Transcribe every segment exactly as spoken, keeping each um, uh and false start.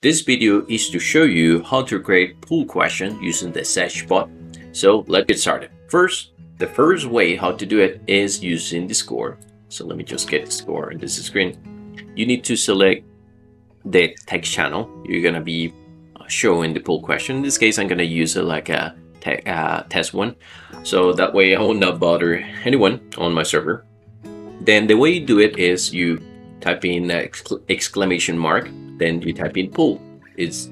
This video is to show you how to create pull question using the Sesh Bot. So let's get started. First, the first way how to do it is using the score. So let me just get the score on this screen. You need to select the text channel. You're gonna be showing the pull question. In this case, I'm gonna use it like a te uh, test one. So that way I will not bother anyone on my server. Then the way you do it is you type in exc exclamation mark. Then you type in pull. It's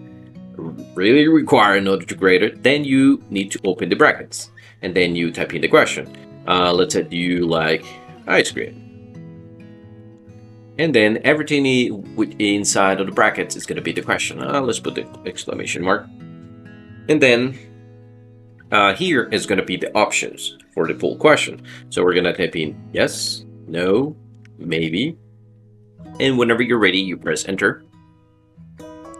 really required in order to grade it. Then you need to open the brackets and then you type in the question. Uh, let's say you like ice cream. And then everything inside of the brackets is going to be the question. Uh, let's put the exclamation mark. And then uh, here is going to be the options for the pull question. So we're going to type in yes, no, maybe. And whenever you're ready, you press enter.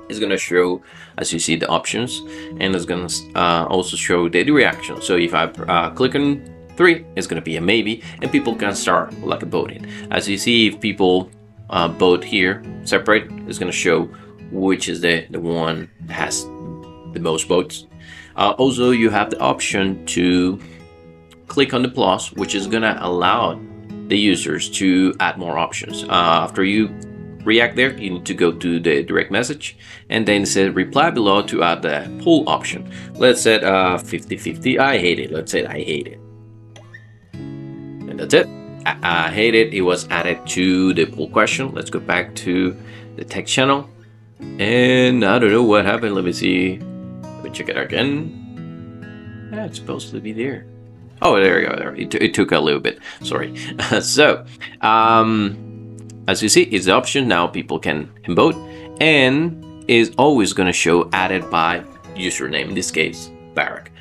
It's going to show, as you see, the options, and it's going to uh, also show the reaction. So if I uh, click on three, it's going to be a maybe, and people can start like a voting. As you see, if people uh, vote here separate, it's going to show which is the, the one that has the most votes. Uh, also, you have the option to click on the plus, which is going to allow the users to add more options. Uh, after you react there, you need to go to the direct message and then say reply below to add the pull option. Let's set uh, fifty fifty, I hate it. Let's say I hate it. And that's it. I, I hate it. It was added to the pull question. Let's go back to the text channel. And I don't know what happened. Let me see. Let me check it again. Yeah, it's supposed to be there. Oh, there we go. There. It, it took a little bit. Sorry. so, um, as you see, it's the option now people can vote, and is always going to show added by username, in this case, Barak.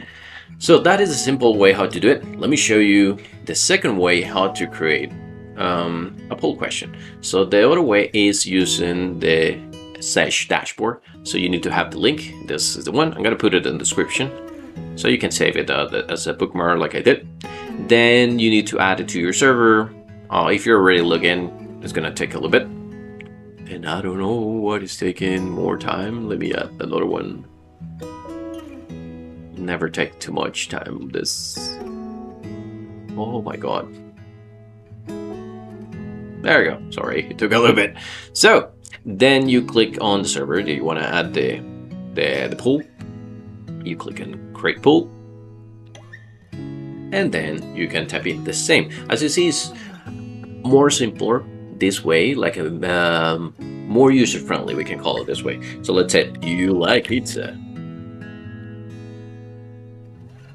So that is a simple way how to do it. Let me show you the second way how to create um, a poll question. So the other way is using the Sesh dashboard. So you need to have the link. This is the one. I'm going to put it in the description so you can save it uh, as a bookmark like I did. Then you need to add it to your server. Uh, if you're already logged in, it's gonna take a little bit, and I don't know what is taking more time. Let me add another one. Never take too much time. This. Oh my god. There we go. Sorry, it took a little bit. So then you click on the server. Do you want to add the the the pool? You click on create pool, and then you can type in the same. As you see, it's more simpler this way, like a um, more user friendly, we can call it this way. So let's say you like pizza,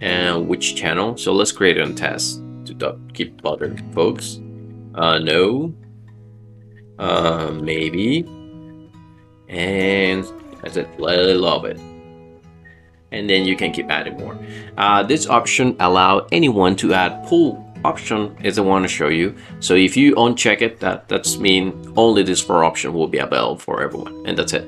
and which channel? So let's create a test to keep bothering folks. Uh, no, uh, maybe, and I said I love it. And then you can keep adding more. Uh, this option allow anyone to add pull option is the one to show you. So if you uncheck it, that that's mean only this four option will be available for everyone, and that's it.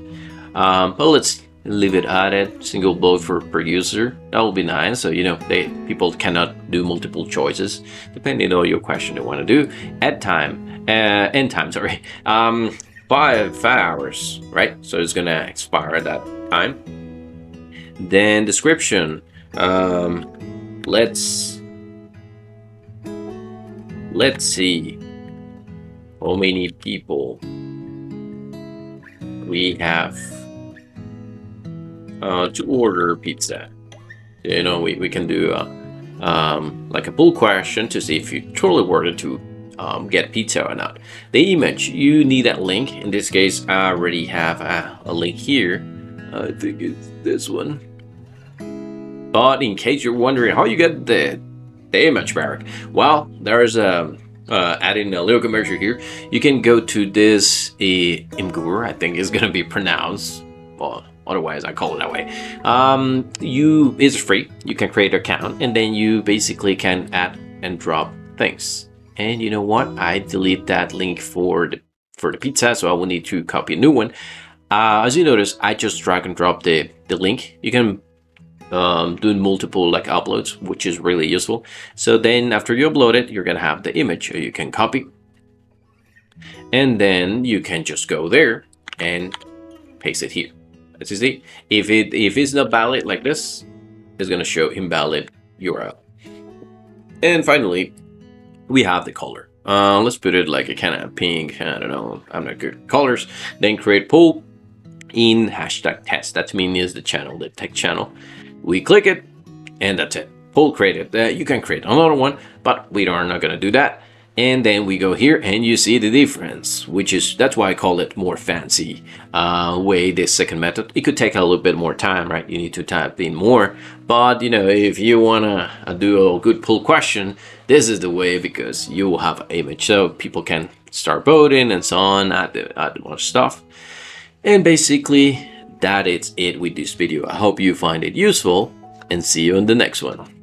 Um, but let's leave it at it. Single vote for per user. That will be nice. So you know they people cannot do multiple choices depending on your question they want to do. At time, uh, end time. Sorry, um, five five hours. Right. So it's gonna expire at that time. Then description. Um, let's. Let's see how many people we have uh, to order pizza. You know, we, we can do a, um, like a pull question to see if you totally ordered to um, get pizza or not. The image, you need that link. In this case, I already have a, a link here. I think it's this one. But in case you're wondering how you get the The image Barak. Well, there's a uh, adding a little commercial here. You can go to this Imgur, uh, I think it's gonna be pronounced. Well, otherwise I call it that way. Um, you it's free. You can create an account, and then you basically can add and drop things. And you know what? I delete that link for the for the pizza, so I will need to copy a new one. Uh, as you notice, I just drag and drop the the link. You can. Um, doing multiple like uploads, which is really useful. So then after you upload it, you're gonna have the image you can copy, and then you can just go there and paste it here. As you see, if it if it's not valid like this, it's gonna show invalid U R L. And finally, we have the color. Uh, let's put it like a kind of pink. I don't know. I'm not good at colors. Then create pool in hashtag test. That means the channel, the tech channel. We click it, and that's it. Pool created. Uh, you can create another one, but we are not gonna do that. And then we go here, and you see the difference, which is that's why I call it more fancy uh, way. This second method, it could take a little bit more time, right? You need to type in more, but you know, if you wanna uh, do a good pull question, this is the way, because you will have an image, so people can start voting and so on. Add the add more stuff, and basically that is it with this video. I hope you find it useful, and see you in the next one.